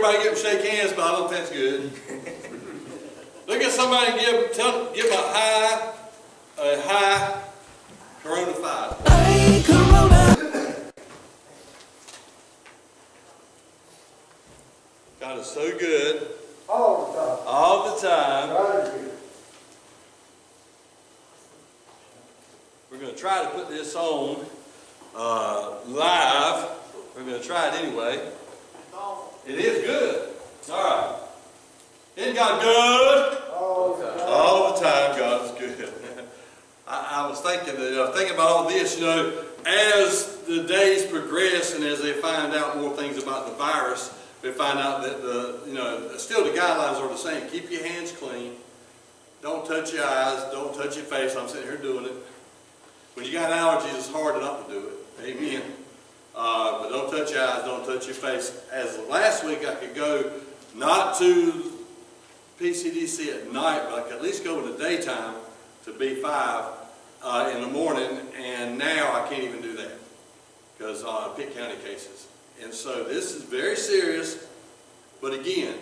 everybody get up and shake hands, but I don't think that's good. Look at somebody and give a high coronavirus. Hey, corona. God is so good. All the time. All the time. Right. We're going to try to put this on live. We're going to try it anyway. It is good. All right. Isn't God good? All the time. All the time, God is good. I was thinking about all this, you know, as the days progress and as they find out more things about the virus, they find out that still the guidelines are the same. Keep your hands clean. Don't touch your eyes. Don't touch your face. I'm sitting here doing it. When you got allergies, it's hard not to do it. Amen. But don't touch your eyes, don't touch your face. As of last week, I could go not to PCDC at night, but I could at least go in the daytime to B5 in the morning, and now I can't even do that because Pitt County cases. And so this is very serious, but again,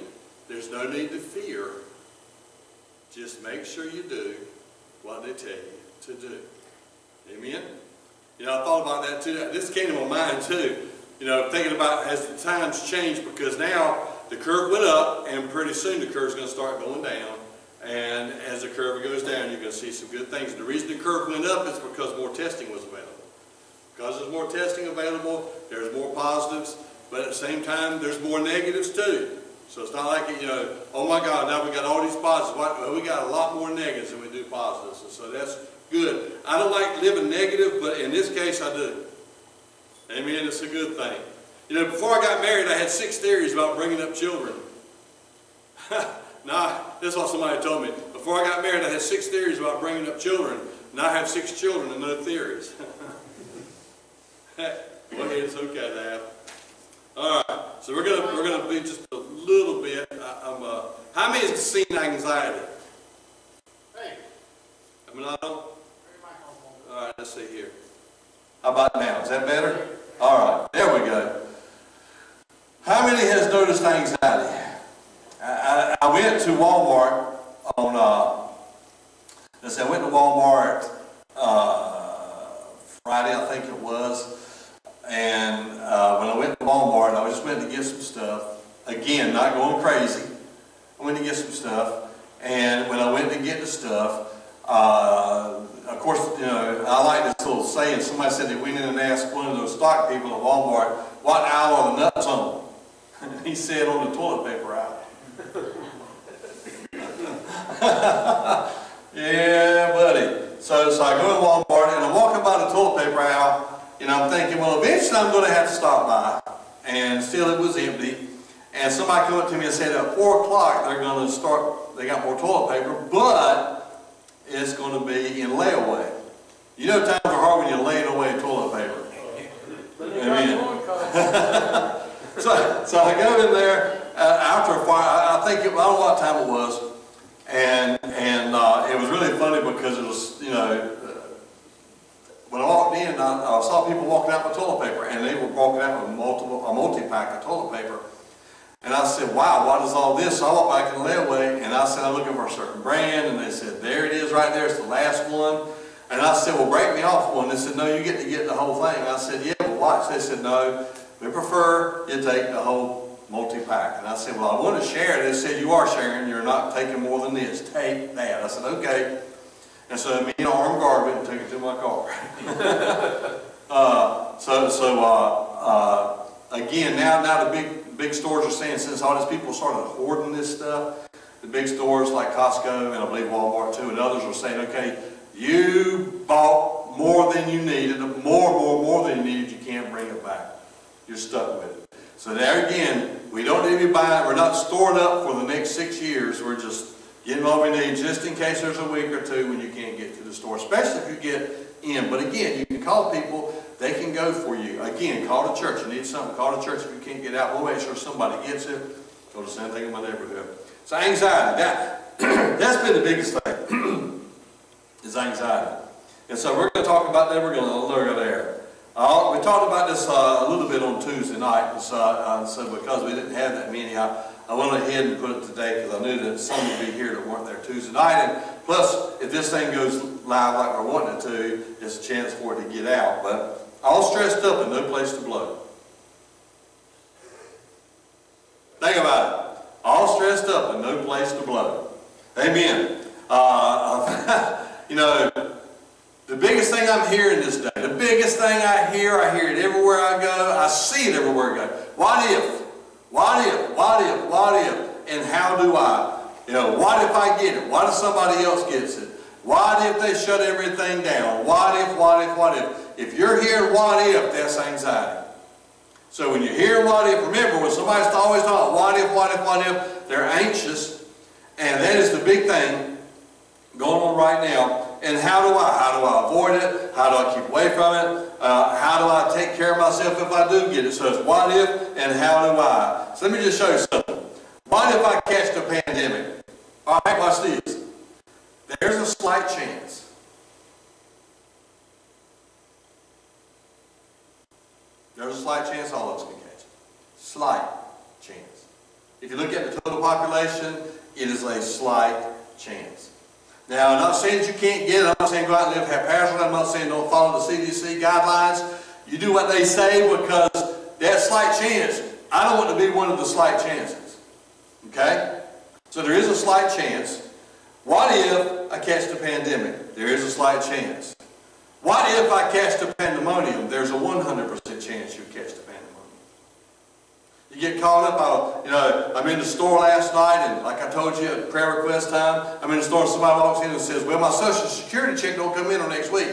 there's no need to fear. Just make sure you do what they tell you to do. Amen? You know, I thought about that too. This came to my mind too. You know, thinking about as the times change, because now the curve went up and pretty soon the curve's going to start going down. And as the curve goes down, you're going to see some good things. And the reason the curve went up is because more testing was available. Because there's more testing available, there's more positives, but at the same time, there's more negatives too. So it's not like, you know, oh my God, now we got all these positives. Well, we got a lot more negatives than we do positives. And so that's good. I don't like living negative, but in this case, I do. Amen. It's a good thing. You know, before I got married, I had 6 theories about bringing up children. Nah, that's what somebody told me. Before I got married, I had 6 theories about bringing up children. Now I have 6 children and no theories. Well, it's okay to have. All right. So we're gonna be just a little bit. How many has seen anxiety? Hey. Am I on? All right, let's see here. How about now? Is that better? All right, there we go. How many has noticed anxiety? I went to Walmart on, I went to Walmart Friday, I think it was. And when I went to Walmart, I just went to get some stuff. Again, not going crazy. I went to get some stuff. And when I went to get the stuff, of course, you know, I like this little saying. Somebody said they went in and asked one of those stock people at Walmart, what aisle are the nuts on? He said on the toilet paper aisle. Yeah, buddy. So I go to Walmart and I'm walking by the toilet paper aisle and I'm thinking, well, eventually I'm going to have to stop by. And still it was empty. And somebody came up to me and said at 4 o'clock they're going to start, they got more toilet paper, but it's going to be in layaway. You know times are hard when you're laying away toilet paper. Amen. So I go in there after a while. I don't know what time it was, and it was really funny because it was, you know, when I walked in, I saw people walking out with toilet paper, and they were walking out with a multi-pack of toilet paper. And I said, wow, what is all this? So I walked back in the layaway, and I said, I'm looking for a certain brand. And they said, there it is right there. It's the last one. And I said, well, break me off one. They said, no, you get to get the whole thing. And I said, yeah, but watch. They said, no, we prefer you take the whole multi-pack. And I said, well, I want to share it. They said, you are sharing. You're not taking more than this. Take that. I said, okay. And so me and an armed guard went and took it to my car. Again, now the big stores are saying, since all these people started hoarding this stuff, the big stores like Costco and I believe Walmart too and others are saying, okay, you bought more than you needed, more than you needed, you can't bring it back. You're stuck with it. So there again, we don't need to buy it. We're not storing up for the next 6 years. We're just getting what we need just in case there's a week or two when you can't get to the store, especially if you get in. But again, you can call people. They can go for you. Again, call the church. You need something, call the church. If you can't get out, we'll make sure somebody gets it. Go to the same thing in my neighborhood. So anxiety, that's been the biggest thing, is anxiety. And so we're going to talk about that. We're going to look at there. We talked about this a little bit on Tuesday night, so because we didn't have that many, I went ahead and put it today because I knew that some would be here that weren't there Tuesday night. And plus, if this thing goes live like we're wanting it to, there's a chance for it to get out. But all stressed up and no place to blow. Think about it. All stressed up and no place to blow. Amen. You know, the biggest thing I'm hearing this day, the biggest thing I hear it everywhere I go, I see it everywhere I go. What if? What if? What if? What if? And how do I? You know, what if I get it? What if somebody else gets it? What if they shut everything down? What if? What if? What if? If you're hearing what if, that's anxiety. So when you hear what if, remember when somebody's always talking what if? What if? What if? They're anxious, and that is the big thing going on right now. And how do I avoid it? How do I keep away from it? How do I take care of myself if I do get it? So it's what if and how do I? So let me just show you something. What if I catch the pandemic? All right, watch this. There's a slight chance. There's a slight chance all of us can catch it. Slight chance. If you look at the total population, it is a slight chance. Now, I'm not saying that you can't get it. I'm not saying go out and live haphazardly. I'm not saying don't follow the CDC guidelines. You do what they say because that slight chance, I don't want to be one of the slight chances. Okay? So there is a slight chance. What if I catch the pandemic? There is a slight chance. What if I catch the pandemonium? There's a 100% chance you catch the pandemonium. You get caught up, I'm in the store last night, and like I told you at prayer request time, I'm in the store and somebody walks in and says, well, my social security check don't come in on next week.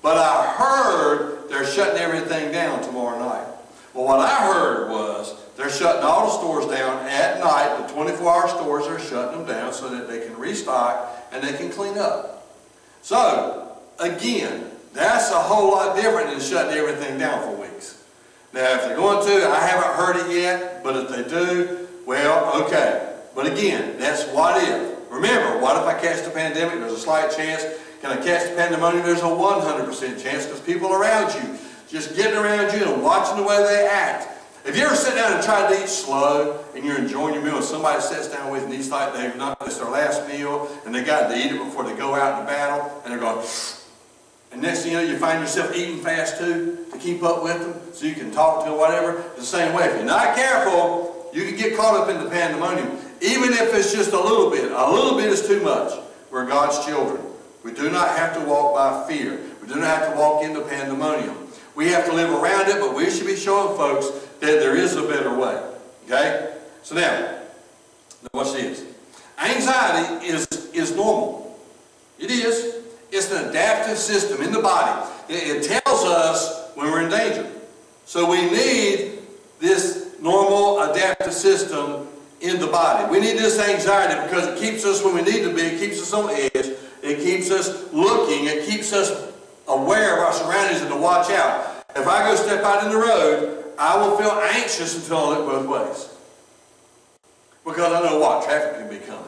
But I heard they're shutting everything down tomorrow night. Well, what I heard was they're shutting all the stores down at night. The 24-hour stores are shutting them down so that they can restock and they can clean up. So, again, that's a whole lot different than shutting everything down for weeks. Now, if they're going to, I haven't heard it yet, but if they do, well, okay. But again, that's what if. Remember, what if I catch the pandemic? There's a slight chance. Can I catch the pandemonium? There's a 100% chance because people around you, just getting around you and watching the way they act. If you ever sit down and try to eat slow and you're enjoying your meal and somebody sits down with you and eats like they've not missed their last meal and they got to eat it before they go out in the battle and they're going, and next thing you know, you find yourself eating fast too to keep up with them so you can talk to them, whatever. The same way, if you're not careful, you can get caught up in the pandemonium. Even if it's just a little bit is too much. We're God's children. We do not have to walk by fear. We do not have to walk into pandemonium. We have to live around it, but we should be showing folks that there is a better way. Okay? So now watch this. Anxiety is normal. It is. It's an adaptive system in the body. It tells us when we're in danger. So we need this normal adaptive system in the body. We need this anxiety because it keeps us when we need to be. It keeps us on edge. It keeps us looking. It keeps us aware of our surroundings and to watch out. If I go step out in the road, I will feel anxious until I look both ways. Because I know what traffic can be coming.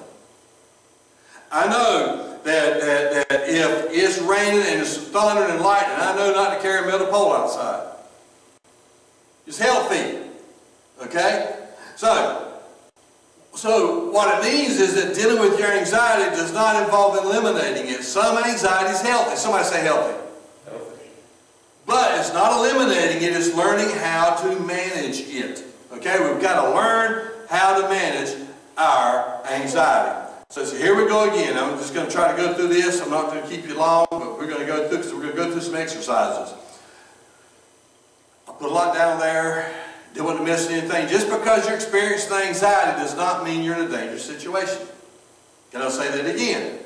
I know that if it's raining and it's thundering and lightning, I know not to carry a metal pole outside. It's healthy. Okay? So what it means is that dealing with your anxiety does not involve eliminating it. Some anxiety is healthy. Somebody say healthy. Healthy. But it's not eliminating it. It's learning how to manage it. Okay? We've got to learn how to manage our anxiety. So here we go again. I'm just going to try to go through this. I'm not going to keep you long, but we're going to go through because we're going to go through some exercises. I put a lot down there. Didn't want to miss anything. Just because you're experiencing anxiety does not mean you're in a dangerous situation. Can I say that again?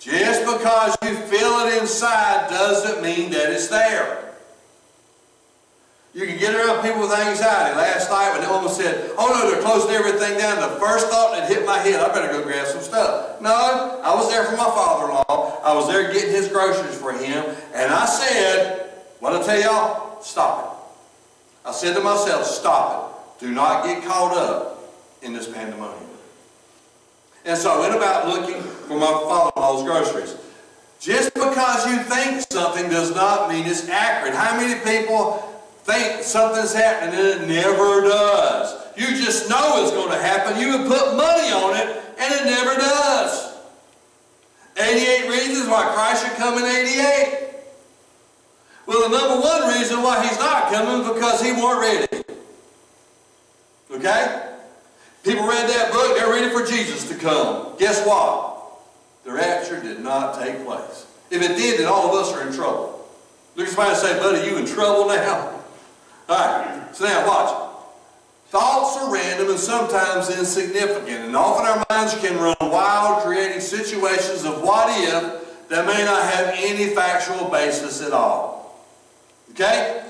Just because you feel it inside doesn't mean that it's there. You can get around people with anxiety. Last night when the woman said, oh no, they're closing everything down, the first thought that hit my head, I better go grab some stuff. No, I was there for my father-in-law. I was there getting his groceries for him. And I said, what I tell y'all? Stop it. I said to myself, stop it. Do not get caught up in this pandemonium. And so I went about looking for my father-in-law's groceries. Just because you think something does not mean it's accurate. How many people think something's happening and it never does? You just know it's going to happen. You would put money on it and it never does. 88 reasons why Christ should come in 88. Well, the number one reason why he's not coming, because he weren't ready. Okay? People read that book, they're ready for Jesus to come. Guess what? The rapture did not take place. If it did, then all of us are in trouble. Look at somebody and say, buddy, you in trouble now? Alright, so now watch. Thoughts are random and sometimes insignificant, and often our minds can run wild, creating situations of what if that may not have any factual basis at all. Okay?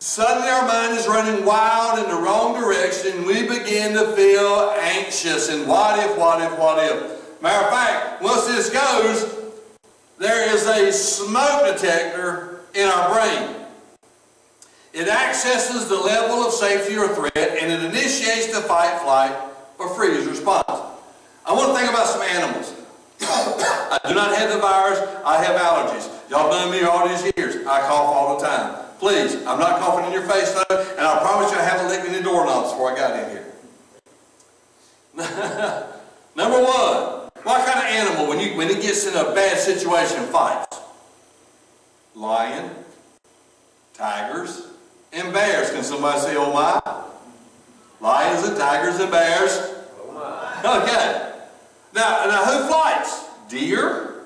Suddenly our mind is running wild in the wrong direction. We begin to feel anxious and what if, what if, what if. Matter of fact, once this goes, there is a smoke detector in our brain. It accesses the level of safety or threat, and it initiates the fight, flight, or freeze response. I want to think about some animals. I do not have the virus. I have allergies. Y'all known me all these years. I cough all the time. Please, I'm not coughing in your face, though, and I promise you I haven't licked any doorknobs before I got in here. Number one. What kind of animal, when it gets in a bad situation, fights? Lion, tigers, and bears. Can somebody say, oh my? Lions and tigers and bears. Oh my. Okay. Now who fights? Deer?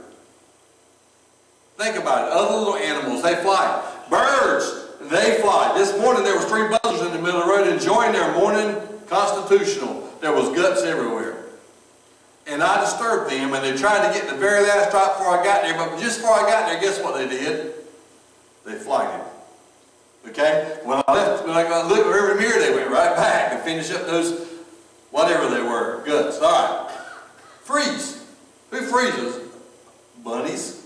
Think about it. Other little animals, they fly. Birds, they fly. This morning there was three buzzards in the middle of the road enjoying their morning constitutional. There was guts everywhere. And I disturbed them, and they tried to get the very last drop before I got there, but just before I got there, guess what they did? They flagged it. Okay? When I left, when I looked over the mirror, they went right back and finished up those, whatever they were, guts. All right. Freeze. Who freezes? Bunnies.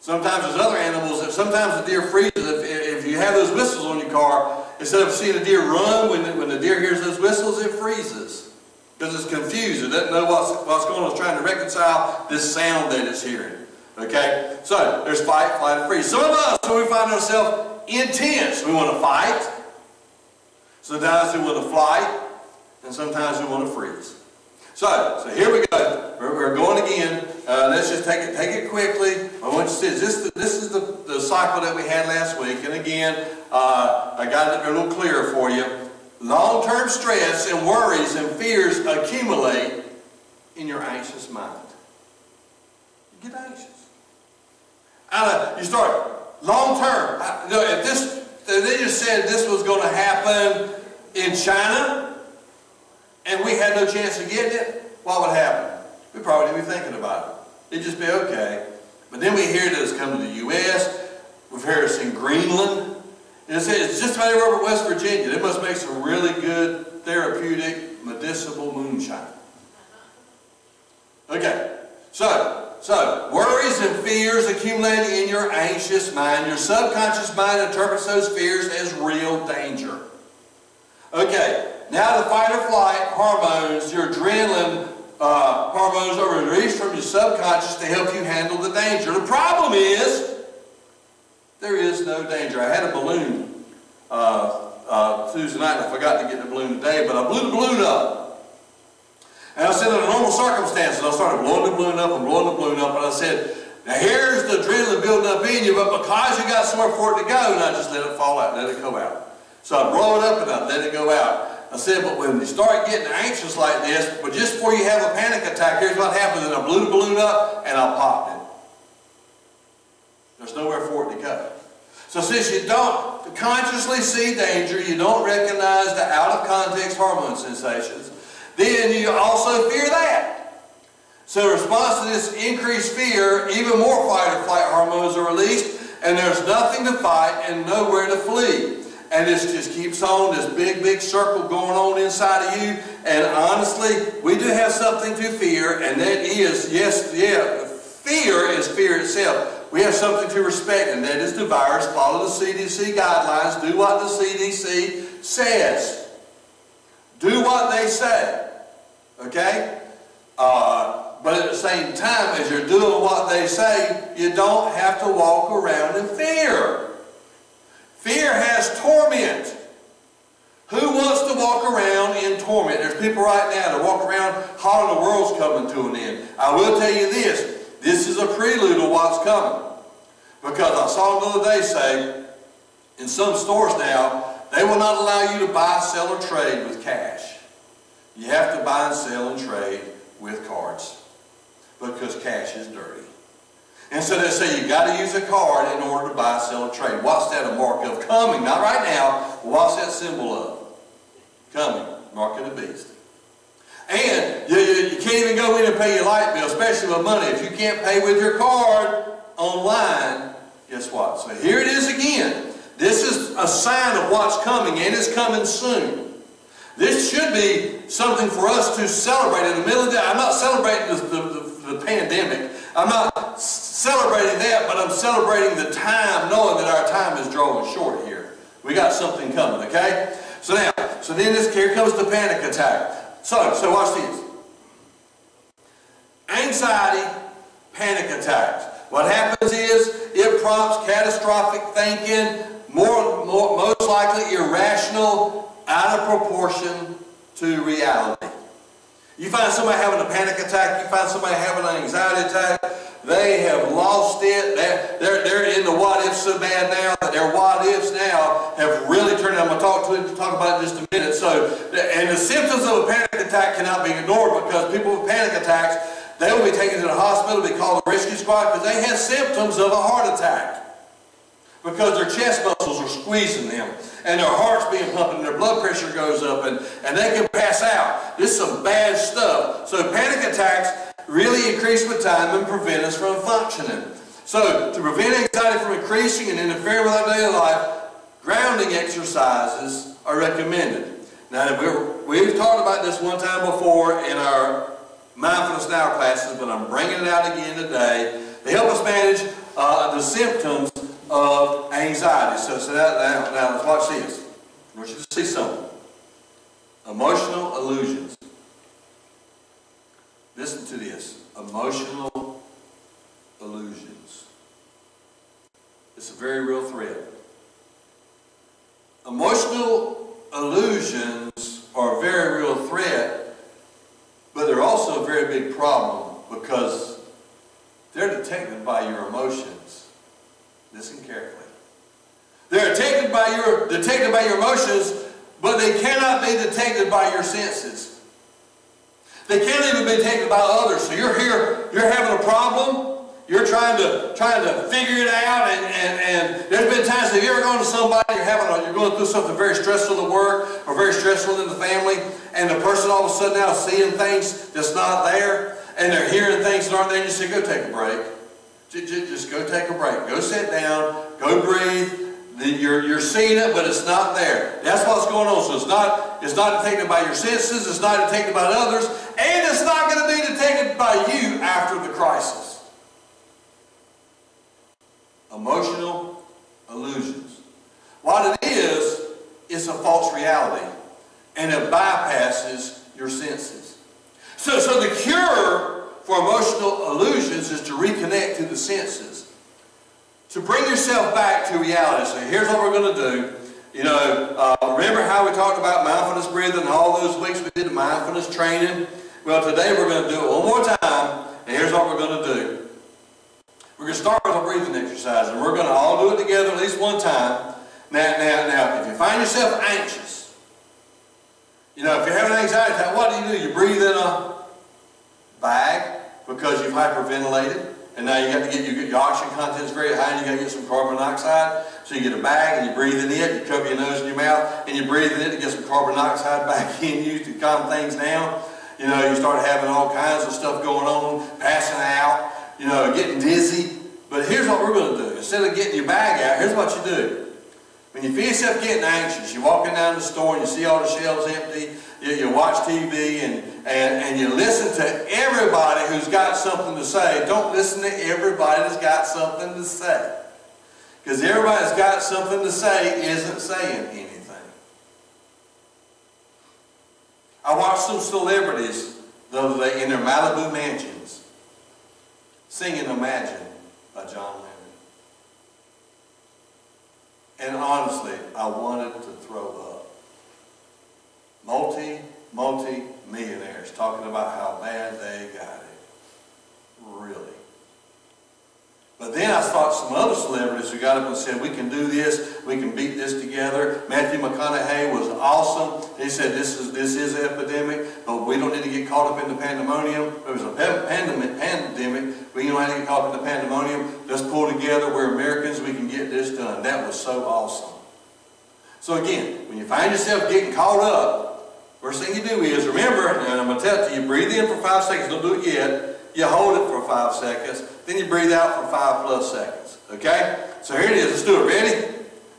Sometimes there's other animals, that sometimes the deer freezes. If you have those whistles on your car, instead of seeing a deer run, when the deer hears those whistles, it freezes. Because it's confused. It doesn't know what's going on. It's trying to reconcile this sound that it's hearing. Okay? So, there's fight, flight, and freeze. Some of us, when we find ourselves intense, we want to fight. Sometimes we want to flight. And sometimes we want to freeze. So here we go. We're going again. Let's just take it quickly. I want you to see this is the cycle that we had last week. And again, I got it a little clearer for you. Long-term stress and worries and fears accumulate in your anxious mind. You get anxious. You start long-term. They just said this was going to happen in China, and we had no chance of getting it. What would happen? We probably didn't be thinking about it. It'd just be okay. But then we hear that it's coming to the U.S. We've heard it's in Greenland. It's just about over West Virginia. They must make some really good therapeutic medicinal moonshine. Okay, so worries and fears accumulating in your anxious mind. Your subconscious mind interprets those fears as real danger. Okay, now the fight or flight hormones, your adrenaline hormones are released from your subconscious to help you handle the danger. The problem is, there is no danger. I had a balloon Tuesday night, and I forgot to get the balloon today, but I blew the balloon up. And I said, under normal circumstances, I started blowing the balloon up and blowing the balloon up, and I said, now here's the adrenaline building up in you, but because you got somewhere for it to go, and I just let it fall out, let it go out. So I blow it up and I let it go out. I said, but when you start getting anxious like this, but just before you have a panic attack, here's what happens. And I blew the balloon up and I popped it. There's nowhere for it to go. So since you don't consciously see danger, you don't recognize the out-of-context hormone sensations, then you also fear that. So in response to this increased fear, even more fight or flight hormones are released, and there's nothing to fight and nowhere to flee. And this just keeps on, this big, big circle going on inside of you. And honestly, we do have something to fear, and that is, fear is fear itself. We have something to respect, and that is the virus. Follow the CDC guidelines. Do what the CDC says. Do what they say. Okay? But at the same time, as you're doing what they say, you don't have to walk around in fear. Fear has torment. Who wants to walk around in torment? There's people right now that walk around hollering the world's coming to an end. I will tell you this. This is a prelude of what's coming. Because I saw the other day say, in some stores now, they will not allow you to buy, sell, or trade with cash. You have to buy and sell and trade with cards. Because cash is dirty. And so they say you've got to use a card in order to buy, sell, or trade. What's that a mark of? Coming. Not right now. What's that symbol of? Coming. Mark of the beast. And you can't even go in and pay your light bill, especially with money. If you can't pay with your card online, guess what? So here it is again. This is a sign of what's coming, and it's coming soon. This should be something for us to celebrate in the middle of the day. I'm not celebrating the pandemic. I'm not celebrating that, but I'm celebrating the time, knowing that our time is drawing short here. We got something coming, okay? So now, here comes the panic attack. So watch this. Anxiety, panic attacks. What happens is it prompts catastrophic thinking, most likely irrational, out of proportion to reality. You find somebody having a panic attack, you find somebody having an anxiety attack, they have lost it. They're in the what ifs so bad now that their what ifs now have really turned out. I'm going to talk about it in just a minute. And the symptoms of a panic attack cannot be ignored, because people with panic attacks, they will be taken to the hospital, be called the rescue squad, because they have symptoms of a heart attack. Because their chest muscles are squeezing them, and their heart's being pumping, and their blood pressure goes up, and they can pass out. This is some bad stuff. So panic attacks really increase with time and prevent us from functioning. So to prevent anxiety from increasing and interfering with our daily life, grounding exercises are recommended. Now, we've talked about this one time before in our Mindfulness Now classes, but I'm bringing it out again today. They help us manage the symptoms of anxiety. So now let's watch this. I want you to see something. Emotional illusions. Listen to this. Emotional illusions. It's a very real threat. Emotional illusions are a very real threat, but they're also a very big problem, because they're detected by your emotions. Listen carefully. They're detected by your emotions, but they cannot be detected by your senses. They can't even be detected by others. So you're here, you're having a problem, you're trying to figure it out, and there's been times if you're going to somebody, you're going through something very stressful at work or very stressful in the family, and the person all of a sudden now is seeing things that's not there, and they're hearing things that aren't there, and you say, go take a break. Just go take a break. Go sit down. Go breathe. You're seeing it, but it's not there. That's what's going on. So it's not detected by your senses. It's not detected by others. And it's not going to be detected by you after the crisis. Emotional illusions. What it is, it's a false reality. And it bypasses your senses. So the cure for emotional illusions is to reconnect to the senses. To bring yourself back to reality. So here's what we're going to do. You know, remember how we talked about mindfulness breathing, and all those weeks we did mindfulness training? Well, today we're going to do it one more time, and here's what we're going to do. We're going to start with a breathing exercise, and we're going to all do it together at least one time. Now, if you find yourself anxious, you know, if you're having anxiety attack, what do? You breathe in a bag because you've hyperventilated, and now you get your oxygen content's very high, and you got to get some carbon dioxide. So you get a bag and you breathe in it. You cover your nose and your mouth, and you breathe in it to get some carbon dioxide back in you to calm things down. You know, you start having all kinds of stuff going on, passing out, you know, getting dizzy. But here's what we're going to do. Instead of getting your bag out, here's what you do. When you feel yourself getting anxious, you're walking down the store and you see all the shelves empty, you watch TV and you listen to everybody who's got something to say. Don't listen to everybody that's got something to say. Because everybody that's got something to say isn't saying anything. I watched some celebrities though they in their Malibu mansions, singing Imagine by John Lennon. And honestly, I wanted to throw up. Multi-millionaires talking about how bad they got it. Really. But then I saw some other celebrities who got up and said, we can do this, we can beat this together. Matthew McConaughey was awesome. He said, this is an epidemic, but we don't need to get caught up in the pandemonium. There was a pandemic, but you don't have to get caught up in the pandemonium. Let's pull together. We're Americans. We can get this done. That was so awesome. So again, when you find yourself getting caught up, first thing you do is remember, and I'm going to tell you, breathe in for 5 seconds. Don't do it yet. You hold it for 5 seconds, then you breathe out for 5+ seconds, okay? So here it is, let's do it, ready?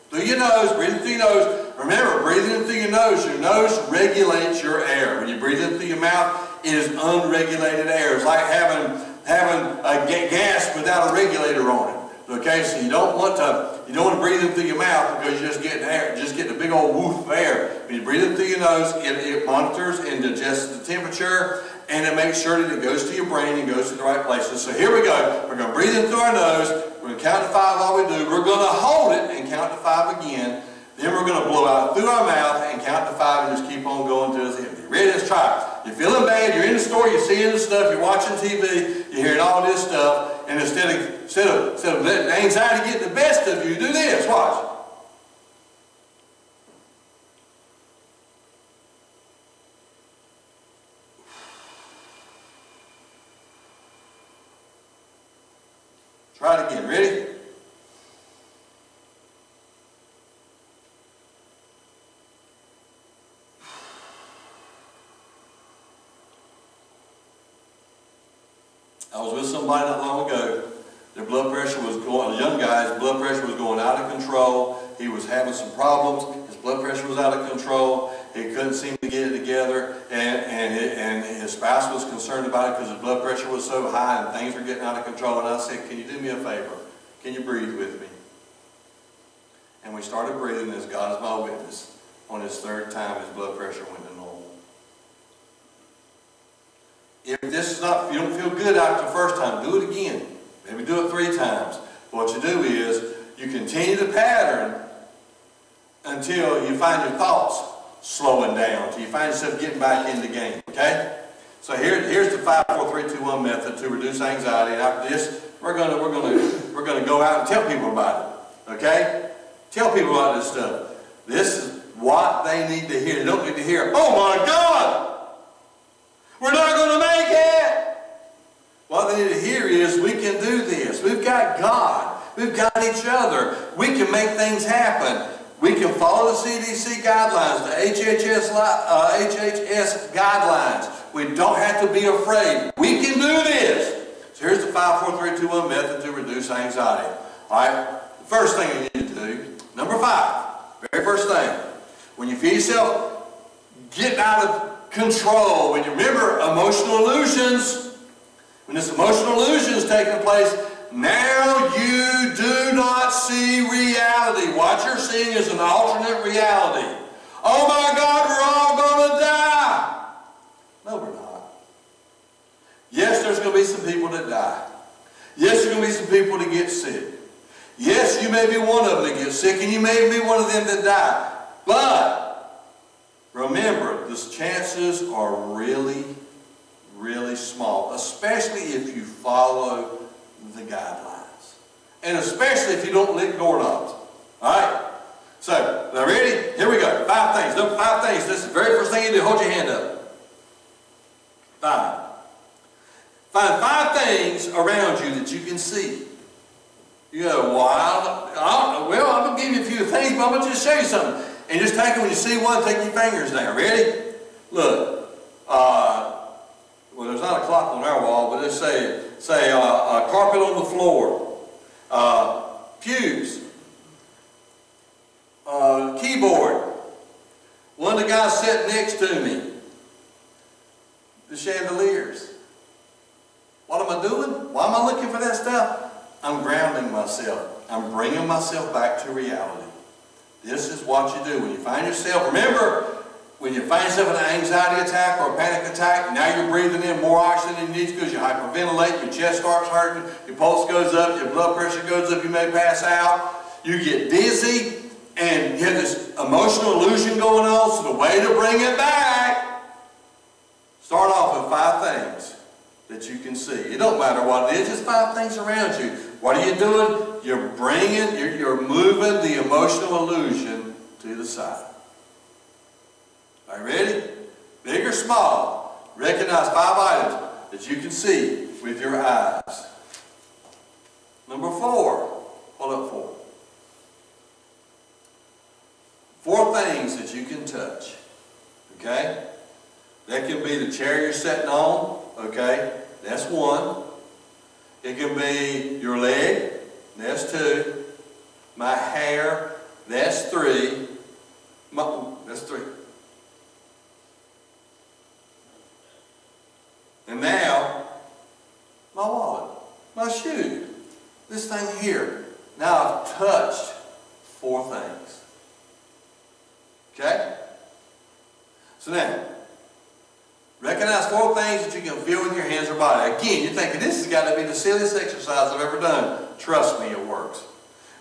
Through your nose, breathe through your nose. Remember, breathing in through your nose regulates your air. When you breathe in through your mouth, it is unregulated air. It's like having a gas without a regulator on it, okay? So you don't want to breathe in through your mouth because you're just getting air, just getting a big old woof of air. When you breathe in through your nose, it monitors and adjusts the temperature, and it makes sure that it goes to your brain and goes to the right places. So here we go. We're going to breathe in through our nose. We're going to count to 5 while we do. We're going to hold it and count to 5 again. Then we're going to blow out through our mouth and count to 5 and just keep on going until it's empty. Ready? Let's try it. You're feeling bad. You're in the store. You're seeing this stuff. You're watching TV. You're hearing all this stuff. And instead of letting anxiety get the best of you, do this. Watch. Try it again. Ready? I was with somebody not long ago. Their blood pressure was going, a young guy's blood pressure was going out of control. He was having some problems. His blood pressure was out of control. He couldn't seem to get it together, and his spouse was concerned about it because his blood pressure was so high and things were getting out of control. And I said, can you do me a favor? Can you breathe with me? And we started breathing, as God is my witness. On his 3rd time, his blood pressure went to normal. If you don't feel good after the 1st time, do it again. Maybe do it 3 times. What you do is you continue the pattern until you find your thoughts slowing down, so you find yourself getting back in the game, okay? So here's the 5-4-3-2-1 method to reduce anxiety. And after this, we're gonna go out and tell people about it, okay? Tell people about this stuff. This is what they need to hear. They don't need to hear, oh my God, we're not gonna make it. What they need to hear is, we can do this. We've got God. We've got each other. We can make things happen. We can follow the CDC guidelines, the HHS guidelines. We don't have to be afraid. We can do this. So here's the 5-4-3-2-1 method to reduce anxiety. All right, the first thing you need to do, number 5, very first thing, when you feel yourself getting out of control, when you remember emotional illusions, when this emotional illusion is taking place, now you do not see reality. What you're seeing is an alternate reality. Oh my God, we're all going to die. No, we're not. Yes, there's going to be some people that die. Yes, there's going to be some people that get sick. Yes, you may be one of them that gets sick, and you may be one of them that die. But remember, the chances are really, really small, especially if you follow the guidelines, and especially if you don't lick doorknobs. Alright, so now ready? Here we go. 5 things. Number 5 things. This is the very first thing you do. Hold your hand up. 5. Find 5 things around you that you can see. You go, well, I'm going to give you a few things, but I'm going to just show you something. And just take it when you see one, take your fingers down. Ready? Look. Well, there's not a clock on our wall, but let's say a carpet on the floor, pews, keyboard, one of the guys sitting next to me, the chandeliers. What am I doing? Why am I looking for that stuff? I'm grounding myself. I'm bringing myself back to reality. This is what you do when you find yourself. Remember, When you find yourself in an anxiety attack or a panic attack, now you're breathing in more oxygen than you need because you hyperventilate, your chest starts hurting, your pulse goes up, your blood pressure goes up, you may pass out, you get dizzy, and you have this emotional illusion going on. So the way to bring it back, start off with 5 things that you can see. It don't matter what it is, just 5 things around you. What are you doing? You're bringing, you're moving the emotional illusion to the side. Are you ready? Big or small, recognize 5 items that you can see with your eyes. Number 4, hold up 4. 4 things that you can touch, okay? That can be the chair you're sitting on, okay? That's 1. It can be your leg, that's 2. My hair, that's 3. That's 3. And now, my wallet, my shoe, this thing here. Now I've touched 4 things. Okay? So now, recognize 4 things that you can feel with your hands or body. Again, you're thinking, this has got to be the silliest exercise I've ever done. Trust me, it works.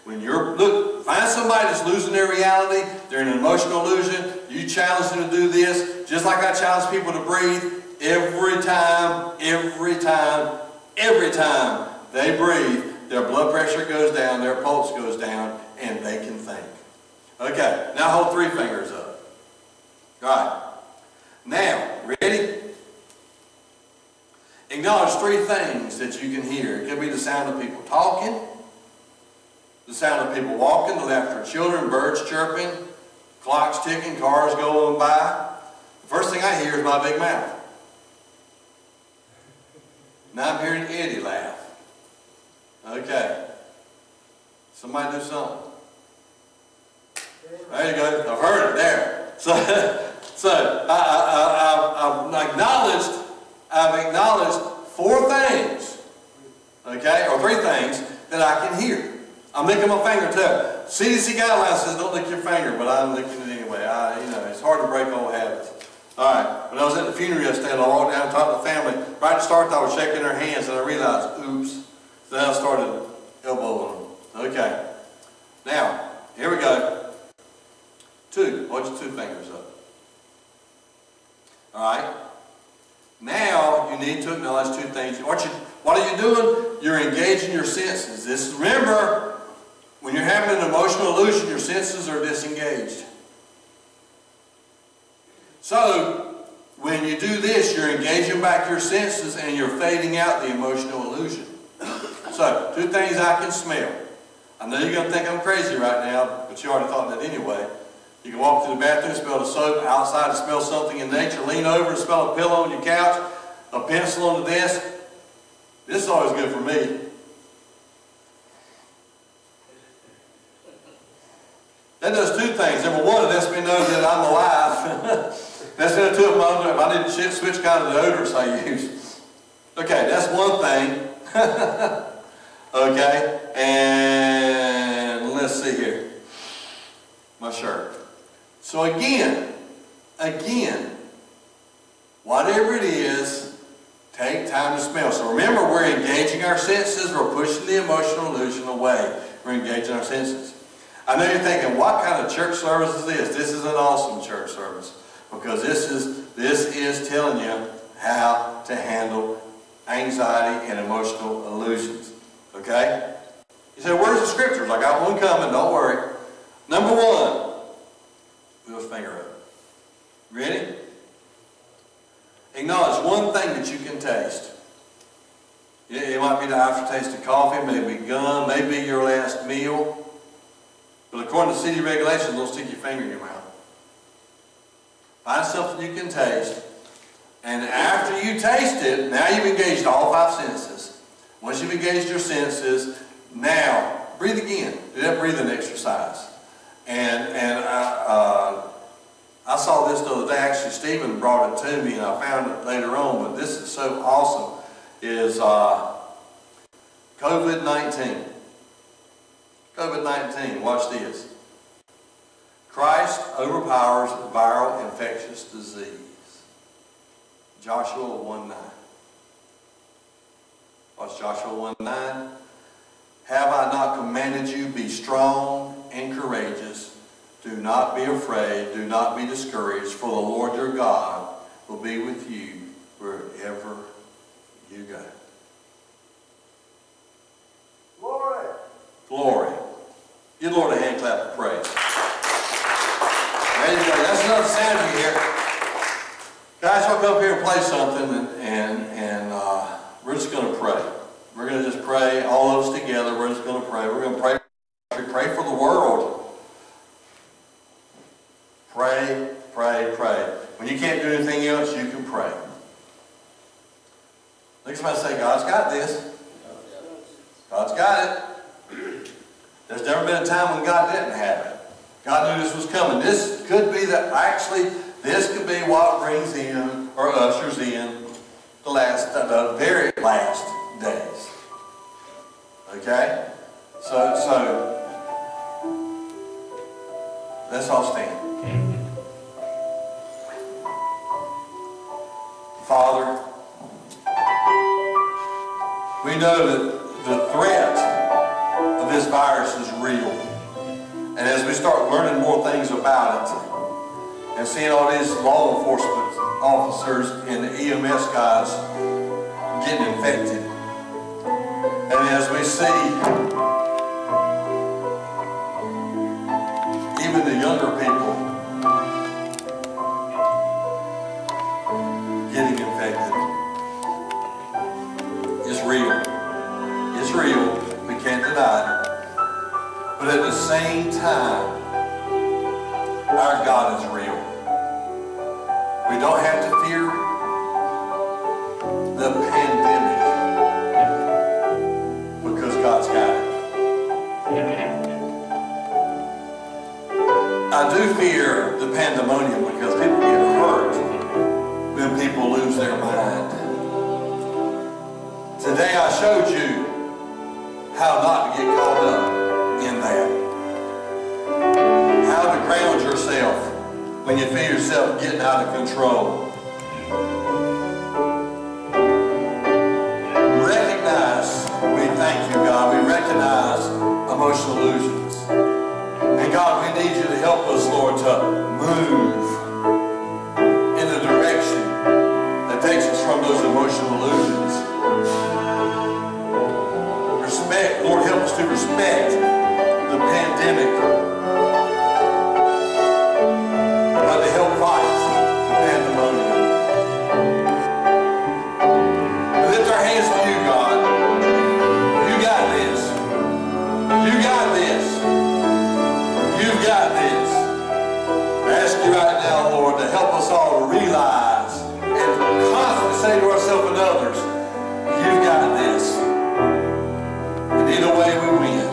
When you're, look, find somebody that's losing their reality, they're in an emotional illusion, you challenge them to do this, just like I challenge people to breathe. Every time they breathe, their blood pressure goes down, their pulse goes down, and they can think. Okay, now hold 3 fingers up. All right. Now, ready? Acknowledge 3 things that you can hear. It could be the sound of people talking, the sound of people walking, the laughter of children, birds chirping, clocks ticking, cars going by. The first thing I hear is my big mouth. Now I'm hearing Eddie laugh. Okay. Somebody do something. There you go. I've heard it there. So I've acknowledged 4 things, okay, or 3 things that I can hear. I'm licking my finger too. CDC guidelines says don't lick your finger, but I'm licking it anyway. It's hard to break old habits. All right, when I was at the funeral yesterday, I walked down and talked to the family. Right at the start, I was shaking their hands, and I realized, oops. Then I started elbowing them. Okay. Now, here we go. 2. Hold your 2 fingers up. All right. Now, you need to acknowledge 2 things. What are you doing? You're engaging your senses. Remember, when you're having an emotional illusion, your senses are disengaged. So, when you do this, you're engaging back your senses and you're fading out the emotional illusion. So, 2 things I can smell. I know you're going to think I'm crazy right now, but you already thought that anyway. You can walk through the bathroom, smell the soap, outside and smell something in nature, lean over and smell a pillow on your couch, a pencil on the desk. This is always good for me. That does 2 things. Number 1, it lets me know that I'm alive. That's going to tell my if I need to switch kind of deodorants I use. Okay, that's 1 thing. Okay, and let's see here. My shirt. So again, whatever it is, take time to smell. So remember, we're engaging our senses. We're pushing the emotional illusion away. We're engaging our senses. I know you're thinking, what kind of church service is this? This is an awesome church service. Because this is telling you how to handle anxiety and emotional illusions. Okay? You say, where's the scriptures? I got one coming, don't worry. Number 1, do a finger up. Ready? Acknowledge 1 thing that you can taste. It might be the aftertaste of coffee, maybe gum, maybe your last meal. But according to city regulations, don't stick your finger in your mouth. Find something you can taste. And after you taste it, now you've engaged all 5 senses. Once you've engaged your senses, now breathe again. Do that breathing exercise. And I saw this the other day. Actually, Stephen brought it to me, and I found it later on. But this is so awesome. Is COVID-19. Watch this. Christ overpowers viral infectious disease. Joshua 1.9. What's Joshua 1.9? Have I not commanded you, be strong and courageous. Do not be afraid, do not be discouraged, for the Lord your God will be with you wherever you go. Glory! Glory. Give the Lord a hand clap of praise. There you go. That's enough sound you hear. Guys, I'll go up here and play something, and we're just going to pray. We're going to just pray, all of us together. We're just going to pray. We're going to pray for the country, pray for the world. Pray, pray, pray. When you can't do anything else, you can pray. Look at somebody and say, God's got this. God's got it. There's never been a time when God didn't have it. God knew this was coming. This could be the, actually, this could be what brings in or ushers in the last, the very last days. Okay? So let's all stand. Father, we know that the threat of this virus is real. And as we start learning more things about it and seeing all these law enforcement officers and the EMS guys getting infected, and as we see even the younger people getting infected, it's real. It's real, we can't deny it. But at the same time, our God is real. We don't have to fear the pandemic because God's got it. I do fear the pandemonium because people get hurt when people lose their mind. Today I showed you how not to get caught up in that. How to ground yourself when you feel yourself getting out of control. Recognize, we thank you, God. We recognize emotional illusions. And God, we need you to help us, Lord, to move in the direction that takes us from those emotional illusions. Lord, help us to respect the pandemic, but to help fight the pandemonium. Lift our hands to you, God. You got this. You got this. You've got this. I ask you right now, Lord, to help us all to realize and constantly say to ourselves and others, you've got this. Either way we win.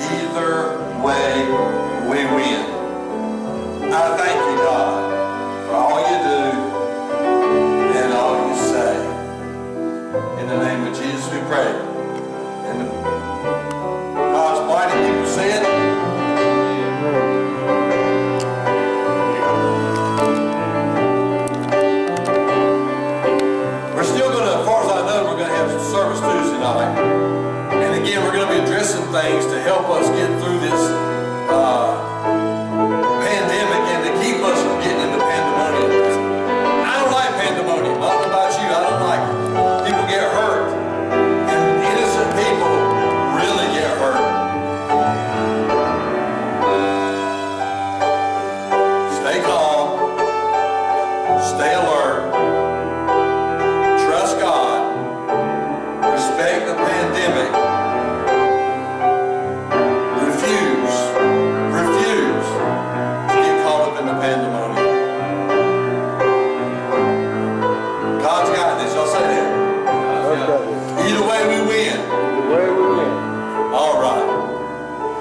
Either way we win. I thank you, God, for all you do and all you say. In the name of Jesus we pray. And God's mighty people say it. We're still going to, as far as I know, we're going to have some service Tuesday night. Again, we're going to be addressing things to help us get through this pandemic and to keep us from getting into pandemonium. I don't like pandemonium. I don't know about you. I don't like it. People get hurt. And innocent people really get hurt. Stay calm. Stay alert. Trust God. Respect the pandemic.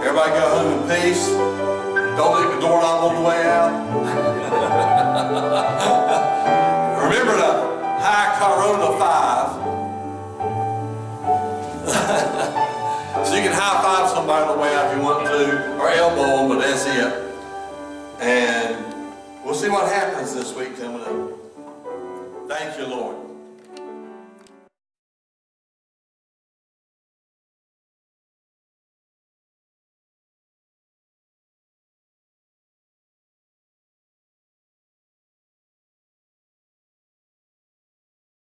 Everybody go home in peace. Don't leave the doorknob on the way out. Remember to high Corona 5. So you can high five somebody on the way out if you want to, or elbow them, but that's it. And we'll see what happens this week coming up. Thank you, Lord.